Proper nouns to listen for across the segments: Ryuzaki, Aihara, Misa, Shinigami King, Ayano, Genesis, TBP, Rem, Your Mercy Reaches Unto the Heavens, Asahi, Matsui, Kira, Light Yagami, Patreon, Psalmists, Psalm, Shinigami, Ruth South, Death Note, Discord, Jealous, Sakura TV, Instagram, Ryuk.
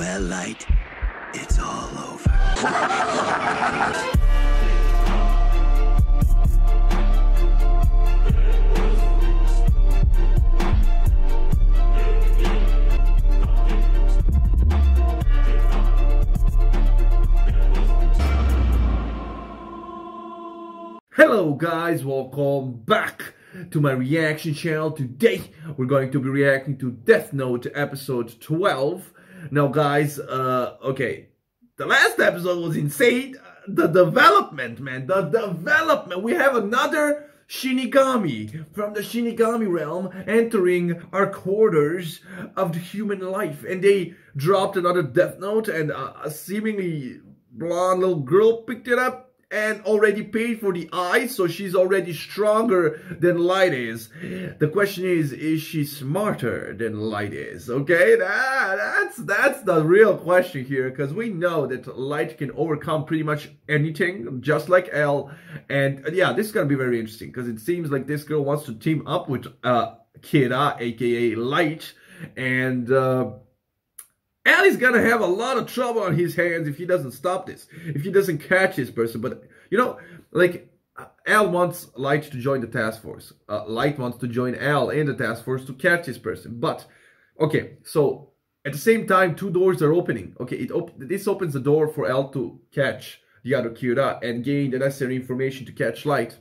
Well, Light, it's all over. Hello guys, welcome back to my reaction channel. Today we're going to be reacting to Death Note episode 12. Now guys, okay, the last episode was insane. The development, man, the development. We have another Shinigami from the Shinigami realm entering our quarters of the human life. And they dropped another Death Note, and a seemingly blonde little girl picked it up and already paid for the eyes, so she's already stronger than Light is. The question is she smarter than Light is? Okay, that's the real question here, because we know that Light can overcome pretty much anything, just like L. And yeah, this is gonna be very interesting, because it seems like this girl wants to team up with Kira, aka Light, and Ellie's gonna have a lot of trouble on his hands if he doesn't stop this, if he doesn't catch this person. But, you know, like, L wants Light to join the task force. Light wants to join L in the task force to catch this person. But, okay, so, at the same time, two doors are opening. Okay, this opens the door for L to catch the other Kira and gain the necessary information to catch Light.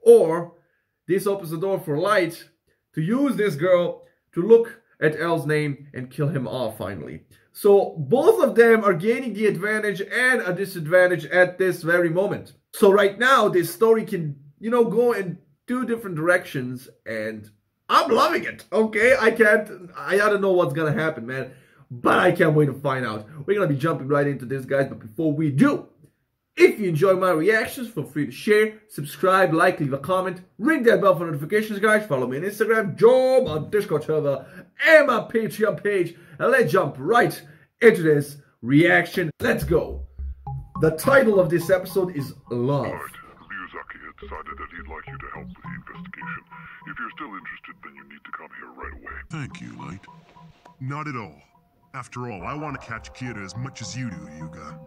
Or, this opens the door for Light to use this girl to look at L's name and kill him off finally. So both of them are gaining the advantage and a disadvantage at this very moment. So right now this story can, you know, go in two different directions, and I'm loving it. Okay, I don't know what's gonna happen, man, but I can't wait to find out. We're gonna be jumping right into this, guys, but before we do, if you enjoy my reactions, feel free to share, subscribe, like, leave a comment, ring that bell for notifications, guys. Follow me on Instagram, join my Discord server, and my Patreon page. And let's jump right into this reaction. Let's go. The title of this episode is Love. Right. Ryuzaki had decided that he'd like you to help with the investigation. If you're still interested, then you need to come here right away. Thank you, Light. Not at all. After all, I want to catch Kira as much as you do, Yuga.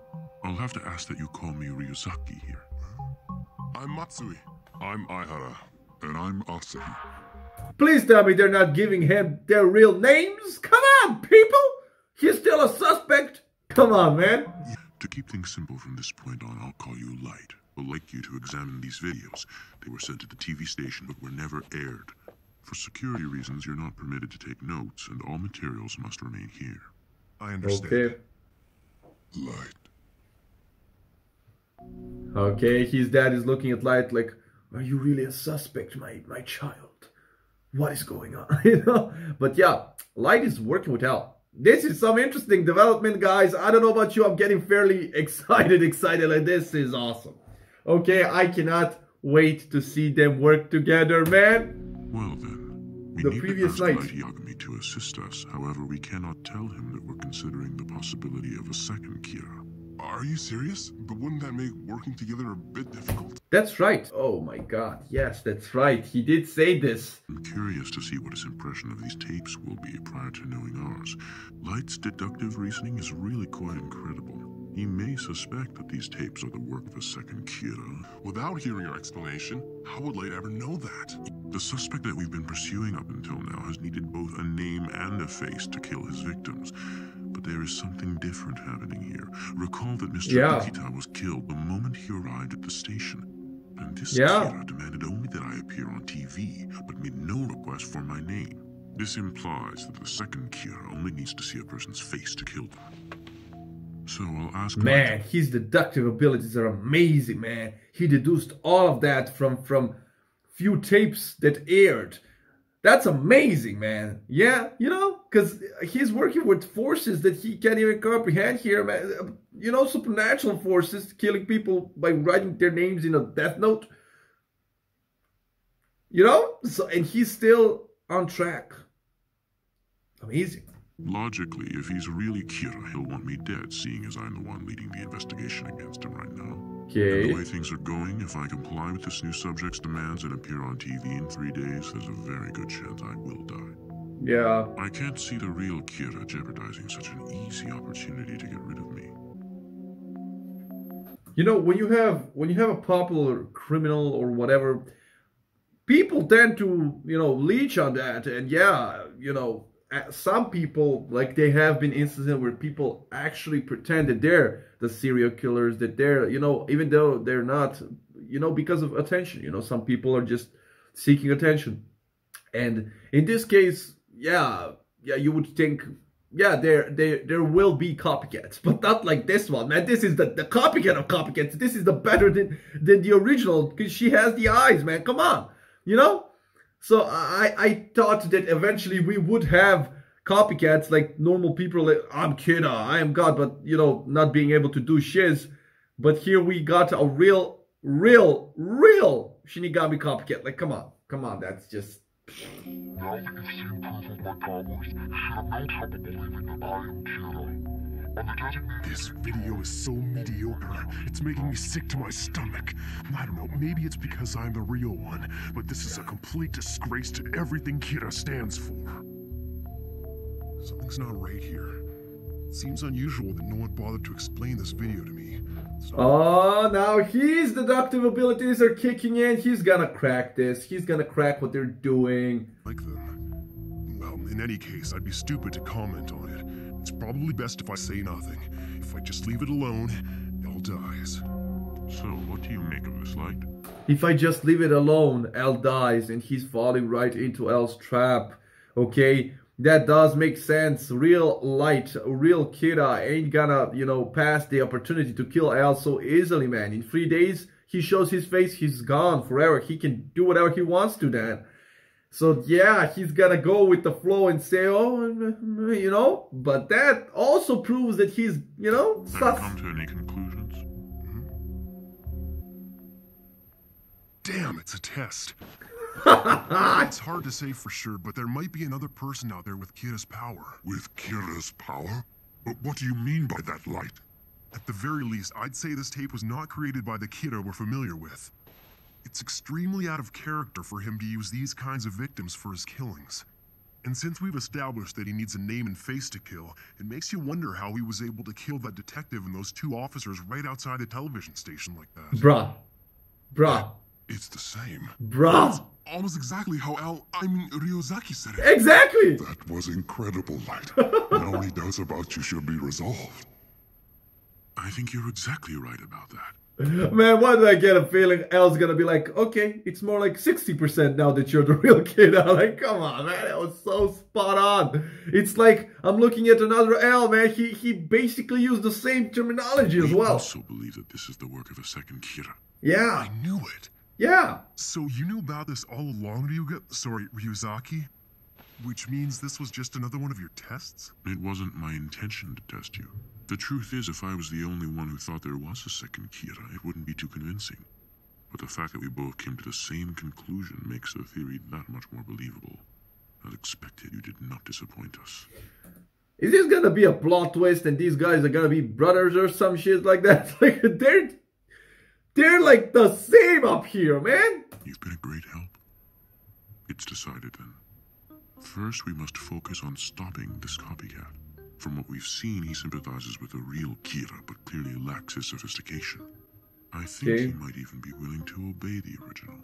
I'll have to ask that you call me Ryuzaki here. I'm Matsui. I'm Aihara. And I'm Asahi. Please tell me they're not giving him their real names? Come on, people! He's still a suspect! Come on, man! To keep things simple from this point on, I'll call you Light. I'd like you to examine these videos. They were sent to the TV station but were never aired. For security reasons, you're not permitted to take notes, and all materials must remain here. I understand. Okay. Light. Okay, his dad is looking at Light like, are you really a suspect, my child? What is going on? You know? But yeah, Light is working with L. This is some interesting development, guys. I don't know about you, I'm getting fairly excited. Like, this is awesome. Okay, I cannot wait to see them work together, man. Well then, we need to ask Light Yagami to assist us. However, we cannot tell him that we're considering the possibility of a second Kira. Are you serious? But wouldn't that make working together a bit difficult? That's right. Oh my god. Yes, that's right. He did say this. I'm curious to see what his impression of these tapes will be prior to knowing ours. Light's deductive reasoning is really quite incredible. He may suspect that these tapes are the work of a second Kira. Without hearing our explanation, how would Light ever know that? The suspect that we've been pursuing up until now has needed both a name and a face to kill his victims. But there is something different happening here. Recall that Mr. Akita was killed the moment he arrived at the station. And this Kira demanded only that I appear on TV, but made no request for my name. This implies that the second Kira only needs to see a person's face to kill them. So I'll ask... Man, his deductive abilities are amazing, man. He deduced all of that from few tapes that aired. That's amazing, man. Yeah, you know, because he's working with forces that he can't even comprehend here, man. You know, supernatural forces, killing people by writing their names in a death note. You know? So, and he's still on track. Amazing. Logically, if he's really Kira, he'll want me dead, seeing as I'm the one leading the investigation against him right now. Okay. And the way things are going, if I comply with this new subject's demands and appear on TV in 3 days, there's a very good chance I will die. Yeah. I can't see the real Kira jeopardizing such an easy opportunity to get rid of me. You know, when you have a popular criminal or whatever, people tend to, you know, leech on that. And yeah, you know, some people, like they have been instances where people actually pretend that they're the serial killers, that they're, you know, even though they're not, you know, because of attention. You know, some people are just seeking attention. And in this case, yeah, you would think, yeah, there will be copycats, but not like this one, man. This is the copycat of copycats. This is the better than the original, because she has the eyes, man. Come on, you know? So I thought that eventually we would have copycats, like normal people, like, I'm Kira, I am God, but, you know, not being able to do shiz. But here we got a real Shinigami copycat. Like, come on, that's just... Now that you've seen proof of my powers, you have no trouble believing that I am Kira. On the designated... This video is so mediocre, it's making me sick to my stomach. I don't know, maybe it's because I'm the real one, but this is a complete disgrace to everything Kira stands for. Something's not right here. It seems unusual that no one bothered to explain this video to me. So... Oh, now his deductive abilities are kicking in. He's gonna crack this. He's gonna crack what they're doing. Like them. Well, in any case, I'd be stupid to comment on it. It's probably best if I say nothing. If I just leave it alone, Elle dies. So, what do you make of this, Light? If I just leave it alone, Elle dies, and he's falling right into Elle's trap. Okay? That does make sense. Real Light, real Kira ain't gonna, you know, pass the opportunity to kill Elle so easily, man. In 3 days, he shows his face, he's gone forever. He can do whatever he wants to then. So yeah, he's gonna go with the flow and say, oh, you know, but that also proves that he's, you know, stuff. Come to any conclusions? Damn, it's a test. It's hard to say for sure, but there might be another person out there with Kira's power. With Kira's power? But what do you mean by that, Light? At the very least, I'd say this tape was not created by the Kira we're familiar with. It's extremely out of character for him to use these kinds of victims for his killings. And since we've established that he needs a name and face to kill, it makes you wonder how he was able to kill that detective and those two officers right outside the television station like that. Bruh. It's the same. Bruh. Almost exactly how Ryuzaki said it. Exactly! That was incredible, Light. Now any doubts about you should be resolved. I think you're exactly right about that. Man, why did I get a feeling Elle's gonna be like, okay, it's more like 60% now that you're the real kid. I'm like, come on, man, that was so spot on. It's like, I'm looking at another Elle, man. He basically used the same terminology as well. I also believe that this is the work of a second Kira. Yeah. I knew it. Yeah. So you knew about this all along, Ryuzaki? Which means this was just another one of your tests? It wasn't my intention to test you. The truth is, if I was the only one who thought there was a second Kira, it wouldn't be too convincing. But the fact that we both came to the same conclusion makes the theory that much more believable. As expected, you did not disappoint us. Is this gonna be a plot twist and these guys are gonna be brothers or some shit like that? Like, they're like the same up here, man! You've been a great help. It's decided then. First, we must focus on stopping this copycat. From what we've seen, he sympathizes with a real Kira, but clearly lacks his sophistication. I think he might even be willing to obey the original.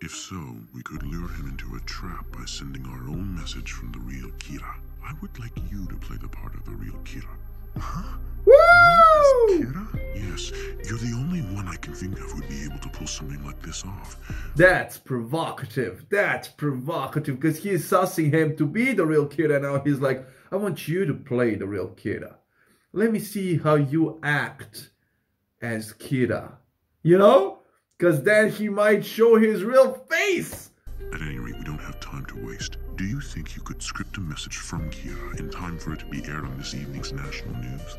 If so, we could lure him into a trap by sending our own message from the real Kira. I would like you to play the part of the real Kira. Huh? Woo! Kira? Yes, you're the only one I can think of who'd be able to pull something like this off. That's provocative. That's provocative, because he's sussing him to be the real Kira. Now he's like, I want you to play the real Kira. Let me see how you act as Kira. You know? Because then he might show his real face. At any rate, we don't have time to waste. Do you think you could script a message from Kira in time for it to be aired on this evening's national news?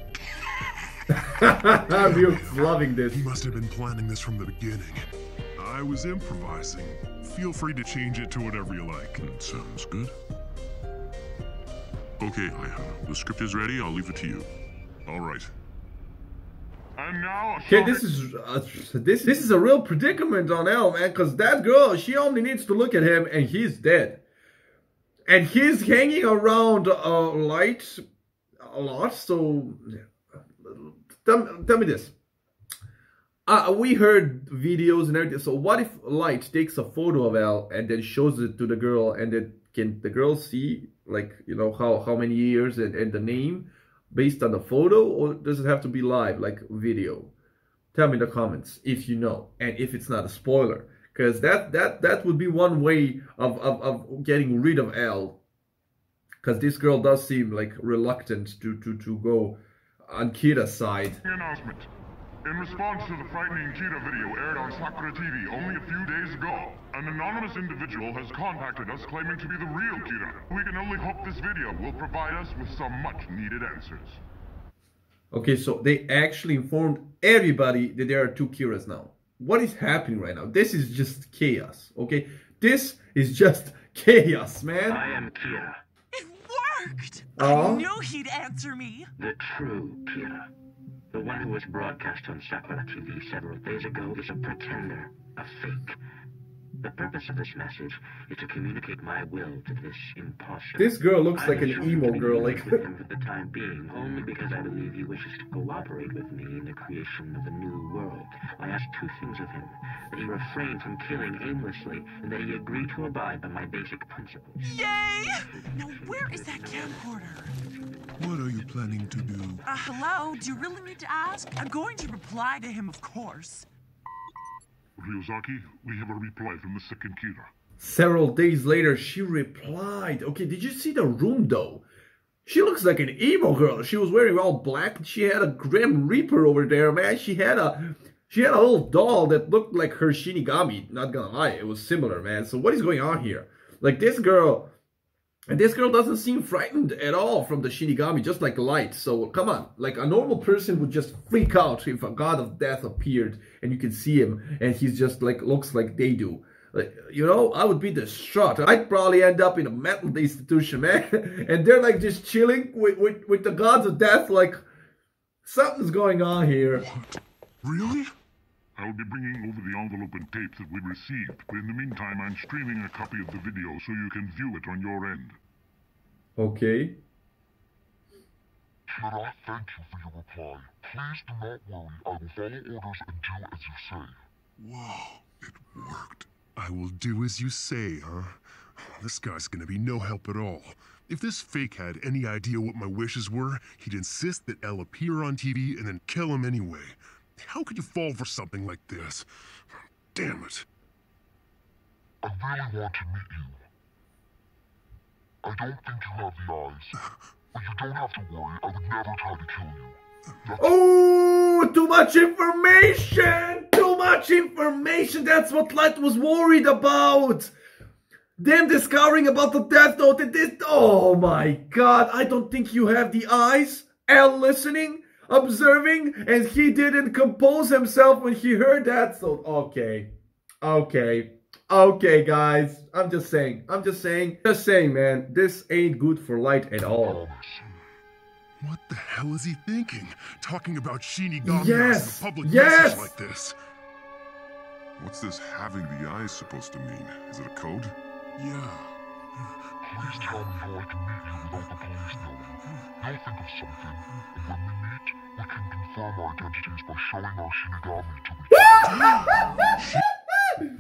Ryuk's loving this. He must have been planning this from the beginning. I was improvising. Feel free to change it to whatever you like. That sounds good. Okay, Ayano, the script is ready. I'll leave it to you. All right. And now... Okay, this is a real predicament on Elle, man, because that girl, she only needs to look at him and he's dead. And he's hanging around Light a lot, so tell me this. We heard videos and everything, so what if Light takes a photo of Elle and then shows it to the girl, and then can the girl see, like, you know, how many years and the name based on the photo, or does it have to be live, like video? Tell me in the comments if you know, and if it's not a spoiler. Because that would be one way of getting rid of Elle. Because this girl does seem like reluctant to go on Kira's side. Announcement. In response to the frightening Kira video aired on Sakura TV only a few days ago, an anonymous individual has contacted us claiming to be the real Kira. We can only hope this video will provide us with some much needed answers. Okay, so they actually informed everybody that there are two Kiras now. What is happening right now? This is just chaos, okay? This is just chaos, man. I am Kira. It worked! I knew he'd answer me. The true Kira. The one who was broadcast on Sakura TV several days ago is a pretender, a fake. The purpose of this message is to communicate my will to this imposter. This girl looks like an emo girl, like with him for the time being, only because I believe he wishes to cooperate with me in the creation of a new world. I asked two things of him: that he refrain from killing aimlessly, and that he agreed to abide by my basic principles. Yay! Now where is that camcorder? What are you planning to do? Hello? Do you really need to ask? I'm going to reply to him, of course. Ryuzaki, we have a reply from the second Kira. Several days later, she replied. Okay, did you see the room, though? She looks like an emo girl. She was wearing all black. She had a Grim Reaper over there, man. She had a little doll that looked like her Shinigami. Not gonna lie, it was similar, man. So what is going on here? Like, this girl... And this girl doesn't seem frightened at all from the Shinigami, just like Light. So, come on. Like, a normal person would just freak out if a god of death appeared and you can see him and he's just, like, looks like they do. Like, you know, I would be distraught. I'd probably end up in a mental institution, man. And they're, like, just chilling with the gods of death, like, something's going on here. What? Really? I'll be bringing over the envelope and tape that we received, but in the meantime, I'm streaming a copy of the video so you can view it on your end. Okay. Kira, thank you for your reply. Please do not worry. I will follow orders and do as you say. Wow, it worked. I will do as you say, huh? This guy's gonna be no help at all. If this fake had any idea what my wishes were, he'd insist that Elle appear on TV and then kill him anyway. How could you fall for something like this? Damn it. I really want to meet you. I don't think you have the eyes. But you don't have to worry, I would never try to kill you. Oh, too much information! Too much information! That's what Light was worried about! Them discovering about the Death Note and this... Oh my god, I don't think you have the eyes? Elle listening? Observing, and he didn't compose himself when he heard that, so okay guys, I'm just saying man, this ain't good for Light at all. What the hell is he thinking, talking about Shinigami in public message like this? What's this having the eyes supposed to mean? Is it a code? Yeah. Please tell me how I can meet you without the police knowing. They'll think of something, and when we meet, we can confirm our identities by showing our Shinigami to each other.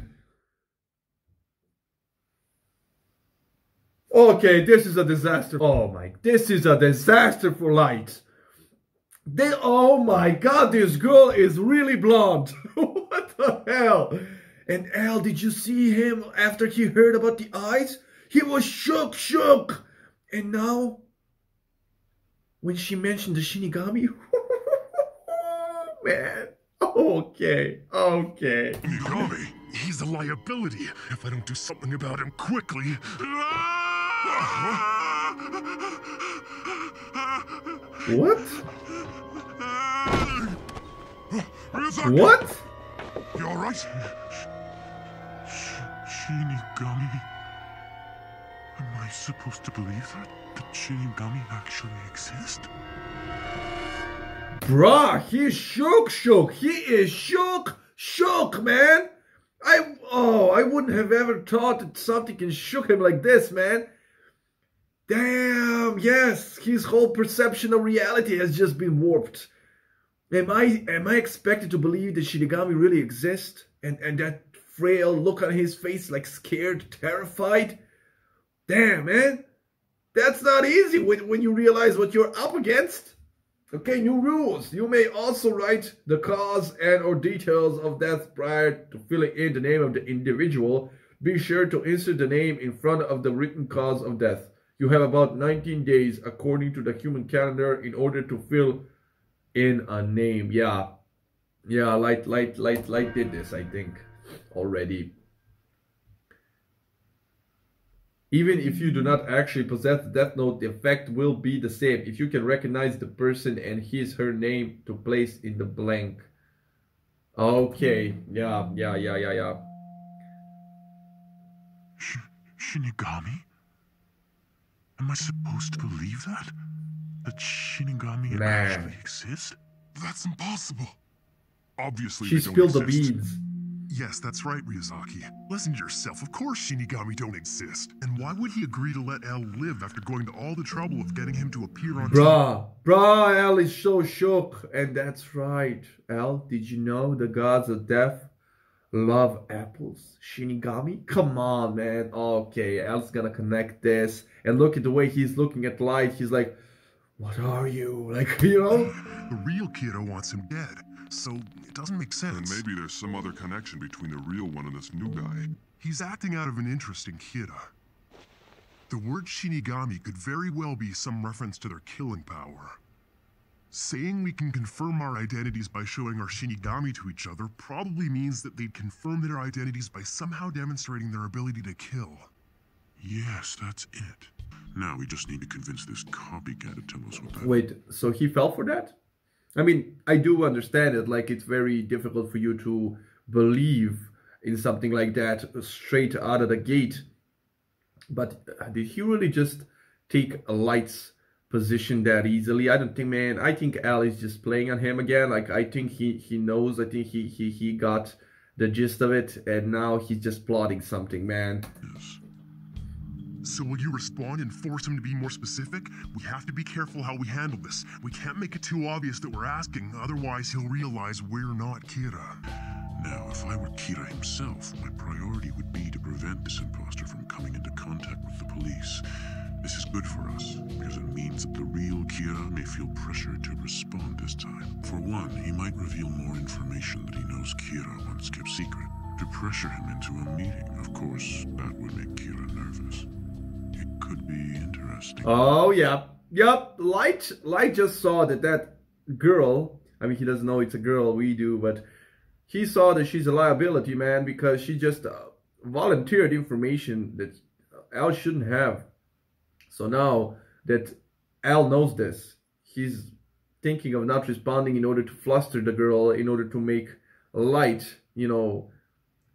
Okay, this is a disaster. Oh my, this is a disaster for Light. Oh my god, this girl is really blonde. What the hell? And Elle, did you see him after he heard about the eyes? He was shook. And now, when she mentioned the Shinigami, man, okay. Shinigami, he's a liability. If I don't do something about him quickly. What? What? You all right? Shinigami. Am I supposed to believe that the Shinigami actually exist? Bruh, he's shook. He is shook, man. I wouldn't have ever thought that something can shook him like this, man. Damn, yes, his whole perception of reality has just been warped. Am I expected to believe that Shinigami really exists? And that frail look on his face, like scared, terrified? Damn, man. That's not easy when you realize what you're up against. Okay, new rules. You may also write the cause and or details of death prior to filling in the name of the individual. Be sure to insert the name in front of the written cause of death. You have about 19 days according to the human calendar in order to fill in a name. Yeah. Yeah, Light did this, I think, already. Even if you do not actually possess the Death Note, the effect will be the same. If you can recognize the person and his/her name to place in the blank. Okay, yeah. Shinigami? Am I supposed to believe that? That Shinigami actually exists? That's impossible. Obviously, she spilled the beans. Yes, that's right, Ryuzaki. Listen to yourself. Of course Shinigami don't exist. And why would he agree to let L live after going to all the trouble of getting him to appear on... Bruh, L is so shook. And that's right, L, did you know the gods of death love apples? Shinigami? Come on, man. Okay, L's gonna connect this. And look at the way he's looking at Light. He's like, what are you? Like, you know? The real Kira wants him dead. So, it doesn't make sense. And maybe there's some other connection between the real one and this new guy. He's acting out of an interest in Kira. The word Shinigami could very well be some reference to their killing power. Saying we can confirm our identities by showing our Shinigami to each other probably means that they'd confirm their identities by somehow demonstrating their ability to kill. Yes, that's it. Now we just need to convince this copycat to tell us what that... Wait, so he fell for that? I mean, I do understand it, like it's very difficult for you to believe in something like that straight out of the gate. But did he really just take Light's position that easily? I don't think, man. I think Al is just playing on him again. Like, I think he knows, I think he got the gist of it, and now he's just plotting something, man. Yes. So will you respond and force him to be more specific? We have to be careful how we handle this. We can't make it too obvious that we're asking, otherwise he'll realize we're not Kira. Now, if I were Kira himself, my priority would be to prevent this imposter from coming into contact with the police. This is good for us, because it means that the real Kira may feel pressured to respond this time. For one, he might reveal more information that he knows Kira once kept secret, to pressure him into a meeting. Of course, that would make Kira nervous. Could be interesting. Oh yeah, yep. Light just saw that girl. I mean, he doesn't know it's a girl. We do, but he saw that she's a liability, man, because she just volunteered information that Al shouldn't have. So now that Al knows this, he's thinking of not responding in order to fluster the girl, in order to make Light, you know,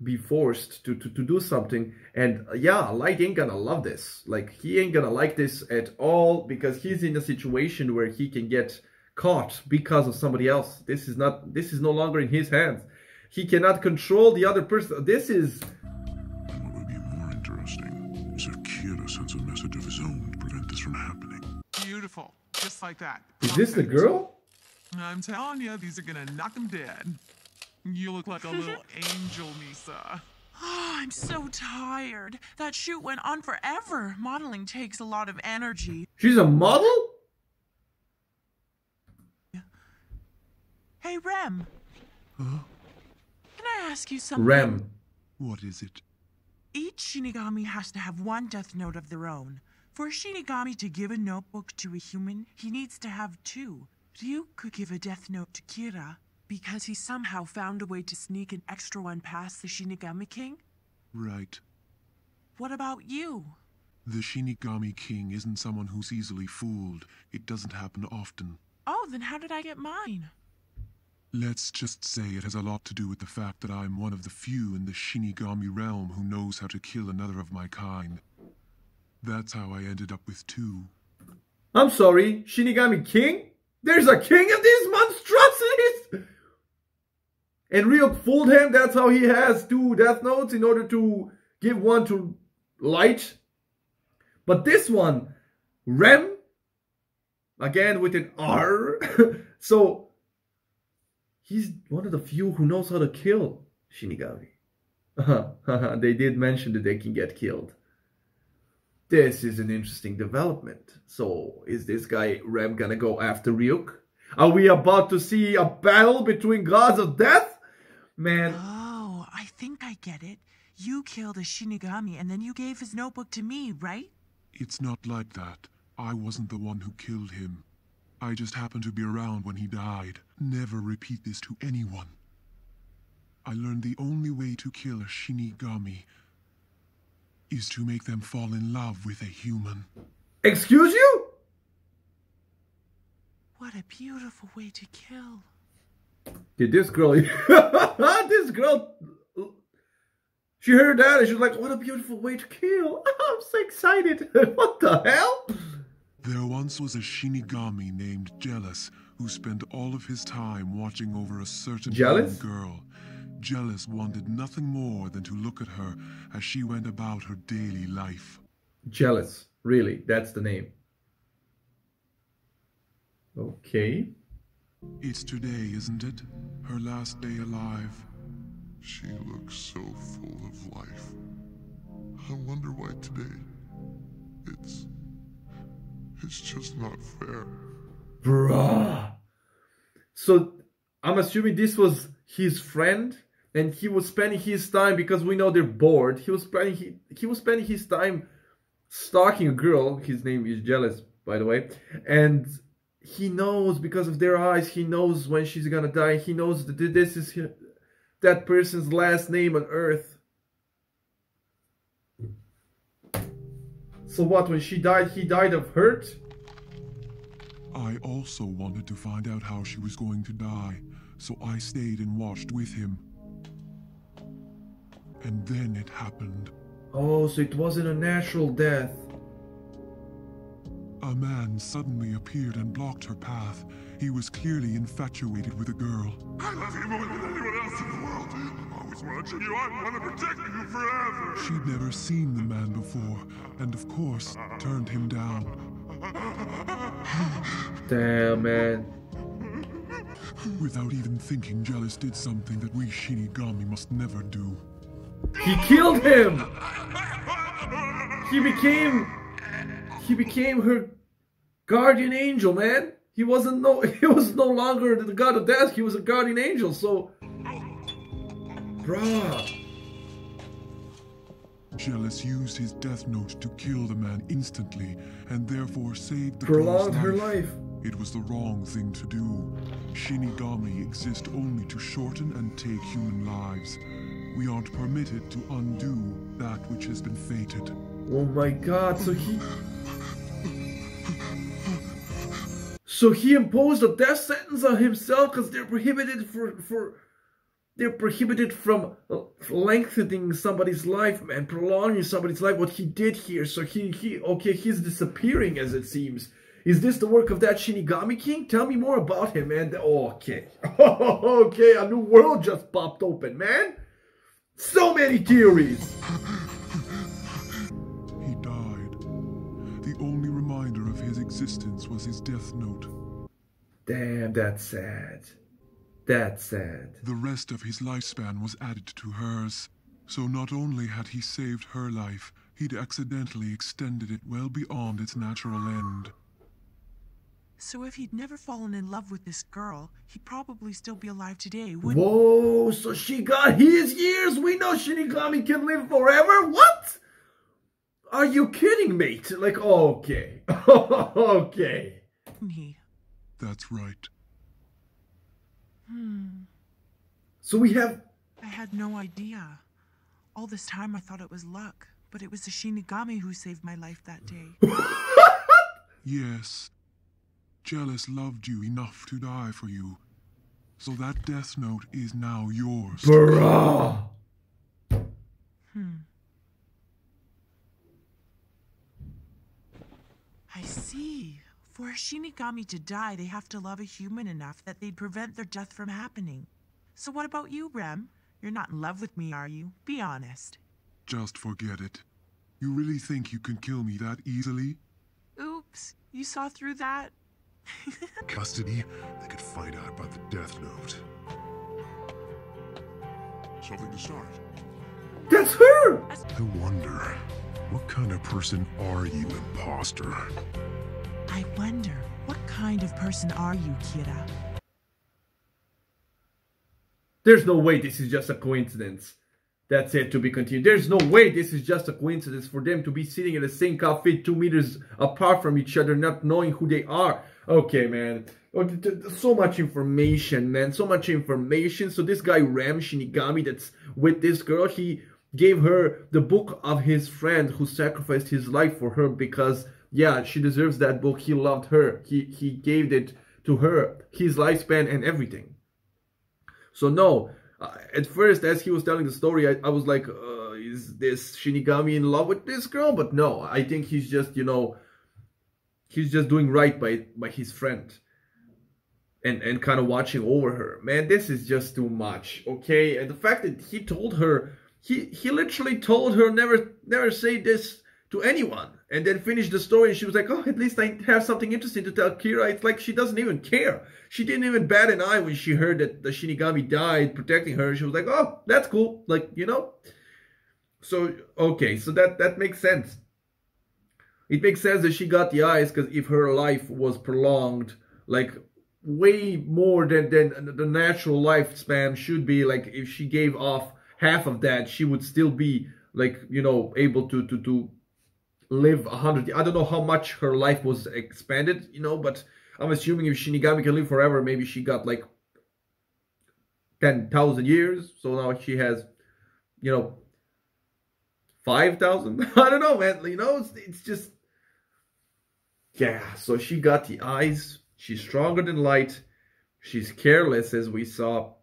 be forced to do something. And yeah, Light ain't gonna love this. Like, he ain't gonna like this at all, because he's in a situation where he can get caught because of somebody else. This is no longer in his hands. He cannot control the other person. This is... And what would be more interesting is if Kira sends a message of his own to prevent this from happening. Beautiful. Just like that. Is this the girl? I'm telling you, these are gonna knock him dead. You look like a little angel, Misa. Oh, I'm so tired. That shoot went on forever. Modeling takes a lot of energy. She's a model? Hey, Rem. Huh? Can I ask you something? Rem. What is it? Each Shinigami has to have one Death Note of their own. For a Shinigami to give a notebook to a human, he needs to have two. Ryuk could give a Death Note to Kira, because he somehow found a way to sneak an extra one past the Shinigami King? Right. What about you? The Shinigami King isn't someone who's easily fooled. It doesn't happen often. Oh, then how did I get mine? Let's just say it has a lot to do with the fact that I'm one of the few in the Shinigami realm who knows how to kill another of my kind. That's how I ended up with two. I'm sorry, Shinigami King? There's a king of these monstrosities! And Ryuk fooled him. That's how he has two Death Notes, in order to give one to Light. But this one, Rem, again with an R. So he's one of the few who knows how to kill Shinigami. They did mention that they can get killed. This is an interesting development. So is this guy Rem gonna go after Ryuk? Are we about to see a battle between gods of death? Man. Oh, I think I get it. You killed a Shinigami and then you gave his notebook to me, right? It's not like that. I wasn't the one who killed him. I just happened to be around when he died. Never repeat this to anyone. I learned the only way to kill a Shinigami is to make them fall in love with a human. Excuse you? What a beautiful way to kill. Did this girl... This girl... She heard that and she was like, what a beautiful way to kill. I'm so excited. What the hell? There once was a Shinigami named Jealous who spent all of his time watching over a certain girl. Jealous wanted nothing more than to look at her as she went about her daily life. Jealous, really, that's the name. Okay. It's today, isn't it? Her last day alive. She looks so full of life. I wonder why today. It's just not fair. Bruh. So, I'm assuming this was his friend? And he was spending his time, because we know they're bored, he was spending his time stalking a girl. His name is Jealous, by the way. And he knows, because of their eyes, he knows when she's gonna die. He knows that this is that person's last name on Earth. So what, when she died, he died of hurt? I also wanted to find out how she was going to die, so I stayed and watched with him. And then it happened. Oh, so it wasn't a natural death. A man suddenly appeared and blocked her path. He was clearly infatuated with a girl. I love you more than anyone else in the world. Always watching you. I want to protect you forever. She'd never seen the man before, and of course, turned him down. Damn, man. Without even thinking, Jealous did something that we Shinigami must never do. He killed him! He became her guardian angel, man! He was no longer the god of death, he was a guardian angel, so... Bruh! Jealous used his death note to kill the man instantly, and therefore saved the girl's life. Prolonged her life. It was the wrong thing to do. Shinigami exist only to shorten and take human lives. We aren't permitted to undo that which has been fated. Oh my god, so he... So he imposed a death sentence on himself because they're prohibited from lengthening somebody's life, man, prolonging somebody's life, what he did here. So he's disappearing, as it seems. Is this the work of that Shinigami King? Tell me more about him, man. Okay. Okay, a new world just popped open, man. So many theories! He died. The only reminder of his existence was his death note. Damn, that's sad. That's sad. The rest of his lifespan was added to hers. So not only had he saved her life, he'd accidentally extended it well beyond its natural end. So if he'd never fallen in love with this girl, he'd probably still be alive today, wouldn't he? Whoa, so she got his years? We know Shinigami can live forever? What? Are you kidding, mate? Like, okay. Okay. That's right. So we have... I had no idea. All this time I thought it was luck, but it was the Shinigami who saved my life that day. Yes. Jealous loved you enough to die for you. So that death note is now yours. Bruh. I see. For a Shinigami to die, they have to love a human enough that they'd prevent their death from happening. So what about you, Rem? You're not in love with me, are you? Be honest. Just forget it. You really think you can kill me that easily? traps. You saw through that? Custody? They could find out about the Death Note. Something to start. That's her! I wonder, what kind of person are you, imposter? I wonder, what kind of person are you, Kira? There's no way this is just a coincidence. That's it, to be continued. There's no way this is just a coincidence for them to be sitting in the same cafe 2 meters apart from each other, not knowing who they are. Okay, man. So much information, man. So much information. So this guy, Rem Shinigami, that's with this girl, he gave her the book of his friend who sacrificed his life for her because, yeah, she deserves that book. He loved her. He gave it to her, his lifespan and everything. So no... at first, as he was telling the story, I was like, is this Shinigami in love with this girl? But no, I think he's just, you know, he's just doing right by his friend. And kind of watching over her. Man, this is just too much, okay? And the fact that he told her, he literally told her never say this to anyone. And then finished the story and she was like, oh, at least I have something interesting to tell Kira. It's like she doesn't even care. She didn't even bat an eye when she heard that the Shinigami died protecting her. She was like, oh, that's cool. Like, you know. So, okay. So that makes sense. It makes sense that she got the eyes because if her life was prolonged, like way more than the natural lifespan should be, like if she gave off half of that, she would still be like, you know, able to live 100. I don't know how much her life was expanded, you know, but I'm assuming if Shinigami can live forever, maybe she got like 10,000 years. So now she has, you know, 5,000. I don't know, man. You know, it's just, yeah. So she got the eyes. She's stronger than light. She's careless, as we saw.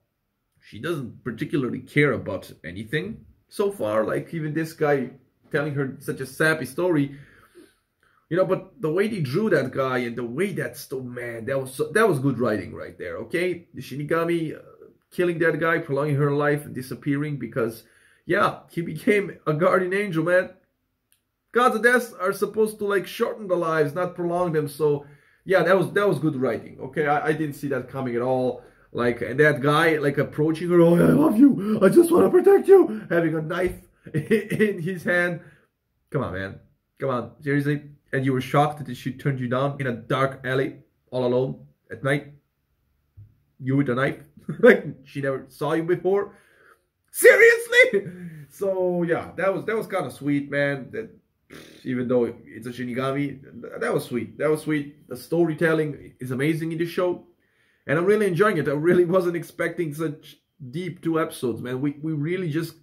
She doesn't particularly care about anything so far. Like even this guy telling her such a sappy story, you know, but the way they drew that guy and the way that story, man, that was good writing right there, okay? The Shinigami killing that guy, prolonging her life, and disappearing because, yeah, he became a guardian angel, man. Gods of death are supposed to, like, shorten the lives, not prolong them, so, yeah, that was good writing, okay? I didn't see that coming at all. Like, and that guy, like, approaching her, oh, I love you, I just want to protect you, having a knife in his hand. Come on, man. Come on. Seriously? And you were shocked that she turned you down in a dark alley, all alone, at night? You with a knife? Like, she never saw you before? Seriously? So, yeah. That was kind of sweet, man. That, even though it's a Shinigami, that was sweet. That was sweet. The storytelling is amazing in this show. And I'm really enjoying it. I really wasn't expecting such deep 2 episodes, man. We really just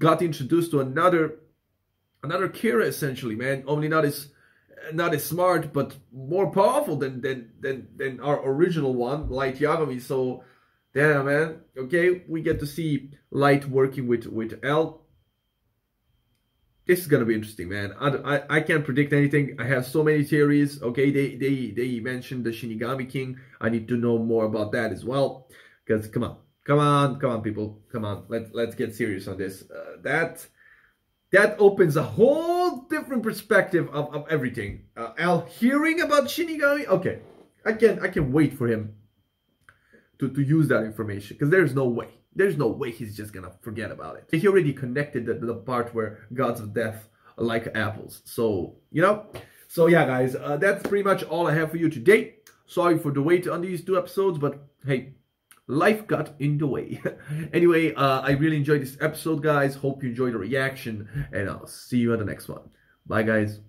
got introduced to another Kira, essentially, man. Only not as smart, but more powerful than our original one, Light Yagami. So, damn, man. Okay, we get to see Light working with L. This is gonna be interesting, man. I can't predict anything. I have so many theories. Okay, they mentioned the Shinigami King. I need to know more about that as well. Because come on. Come on, people. Come on, let's get serious on this. That opens a whole different perspective of everything. Al hearing about Shinigami? Okay, I can wait for him to use that information. Because there's no way. There's no way he's just gonna forget about it. He already connected the part where gods of death are like apples. So, you know? So, yeah, guys. That's pretty much all I have for you today. Sorry for the wait on these 2 episodes, but hey... life got in the way. Anyway, I really enjoyed this episode, guys. Hope you enjoyed the reaction, and I'll see you on the next one. Bye, guys.